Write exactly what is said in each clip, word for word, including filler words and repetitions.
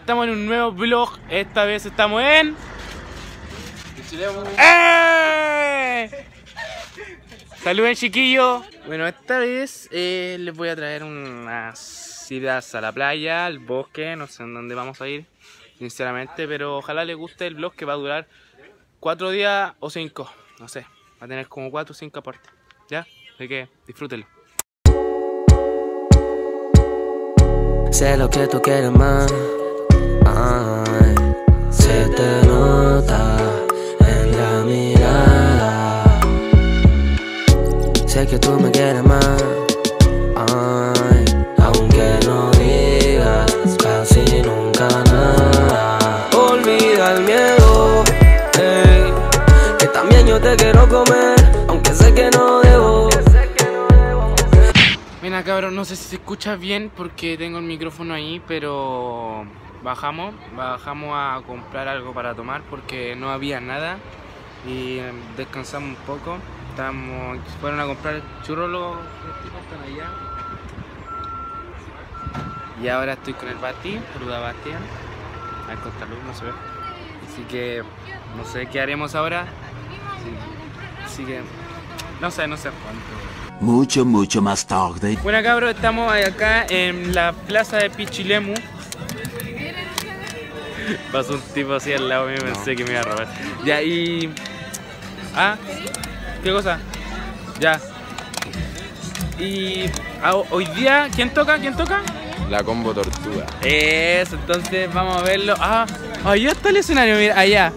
Estamos en un nuevo vlog, esta vez estamos en... Pichilemu. ¡Eh! Saluden, chiquillos. Bueno, esta vez eh, les voy a traer unas idas a la playa, al bosque, no sé en dónde vamos a ir, sinceramente, pero ojalá les guste el vlog que va a durar cuatro días o cinco, no sé, va a tener como cuatro o cinco partes, ¿ya? Así que disfrútenlo. Sé lo que tú quieres más. Ay, se te nota en la mirada. Sé que tú me quieres más. Ay, aunque no digas casi nunca nada. Olvida el miedo, hey, que también yo te quiero comer, aunque sé que no debo. Mira, cabrón, no sé si se escucha bien porque tengo el micrófono ahí, pero... Bajamos, bajamos a comprar algo para tomar porque no había nada y descansamos un poco. Estamos, fueron a comprar churros los tipos están allá. Y ahora estoy con el Baty, saluda a Bastián. Al contraluz no se ve. Así que no sé qué haremos ahora. Sí. Así que no sé, no sé cuánto. Mucho, mucho más tarde. Bueno, cabros, estamos acá en la plaza de Pichilemu. Pasó un tipo así al lado mío y pensé que me iba a robar. Ya, y... Ah, ¿qué cosa? Ya. Y... Ah, hoy día, ¿quién toca? ¿Quién toca? La Combo Tortuga. Eso, entonces vamos a verlo. Ah, allá está el escenario, mira, allá.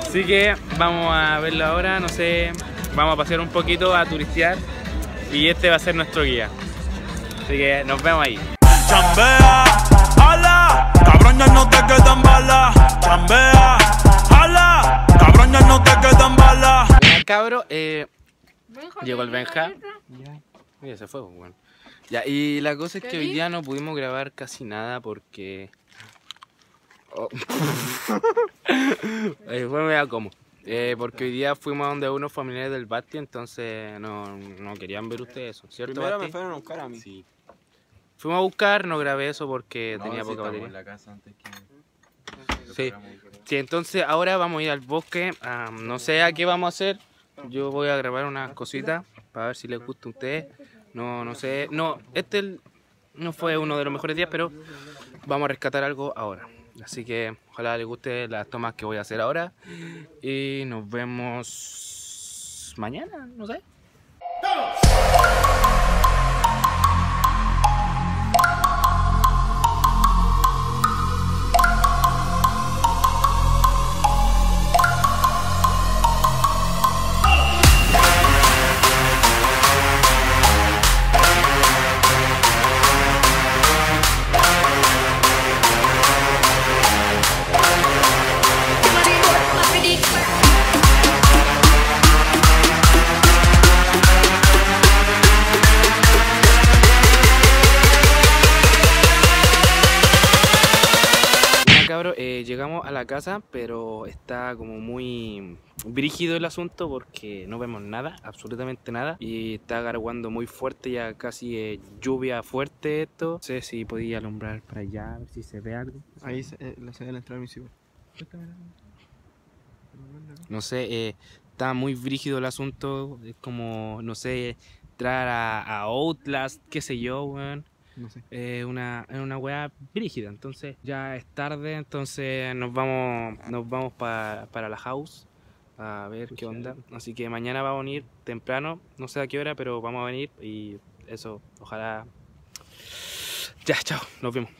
Así que vamos a verlo ahora, no sé. Vamos a pasear un poquito, a turistear. Y este va a ser nuestro guía. Así que nos vemos ahí. Cabrón, ya no te quedan balas, chambea, jala, cabrón, ya no te quedan balas. Cabro, eh, llegó el Benja. Mira, se fue, bueno. Ya, y la cosa es que hoy día no pudimos grabar casi nada porque... Oh. Después me da como. Eh, porque hoy día fuimos a donde unos familiares del Baty, entonces no, no querían ver ustedes eso, ¿cierto, Baty? Primero me fueron a buscar a mí. Sí. Fuimos a buscar, no grabé eso porque no, tenía sí, poca batería. En la casa antes que... sí. Sí, entonces ahora vamos a ir al bosque, um, no sé a qué vamos a hacer. Yo voy a grabar unas cositas para ver si les gusta a ustedes. No, no sé, no, este no fue uno de los mejores días, pero vamos a rescatar algo ahora. Así que ojalá les guste las tomas que voy a hacer ahora. Y nos vemos mañana, no sé. Eh, llegamos a la casa, pero está como muy brígido el asunto porque no vemos nada, absolutamente nada, y está garguando muy fuerte, ya casi eh, lluvia fuerte esto. No sé si podía alumbrar para allá, a ver si se ve algo. Ahí se, eh, la se ve la entrada municipal. No sé, eh, está muy brígido el asunto, es como, no sé, entrar a, a Outlast, qué sé yo, weón. No sé. eh, una, una weá brígida, entonces ya es tarde, entonces nos vamos nos vamos pa, para la house a ver qué onda, así que mañana va a venir temprano, no sé a qué hora, pero vamos a venir y eso, ojalá. Ya, chao, nos vemos.